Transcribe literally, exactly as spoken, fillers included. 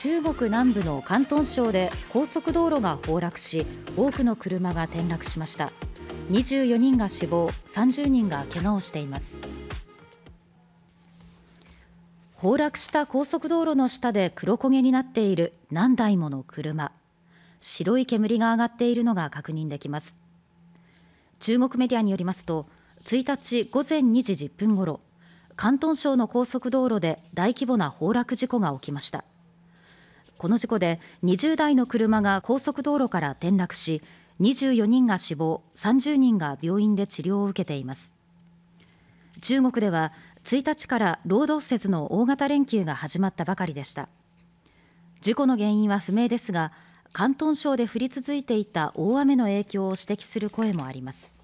中国南部の広東省で高速道路が崩落し、多くの車が転落しました。にじゅうよにんが死亡、さんじゅうにんが怪我をしています。崩落した高速道路の下で黒焦げになっている何台もの車。白い煙が上がっているのが確認できます。中国メディアによりますと、ついたち午前にじじゅっぷんごろ、広東省の高速道路で大規模な崩落事故が起きました。この事故でにじゅうだいの車が高速道路から転落し、にじゅうよにんが死亡、さんじゅうにんが病院で治療を受けています。中国ではついたちから労働節の大型連休が始まったばかりでした。事故の原因は不明ですが、広東省で降り続いていた大雨の影響を指摘する声もあります。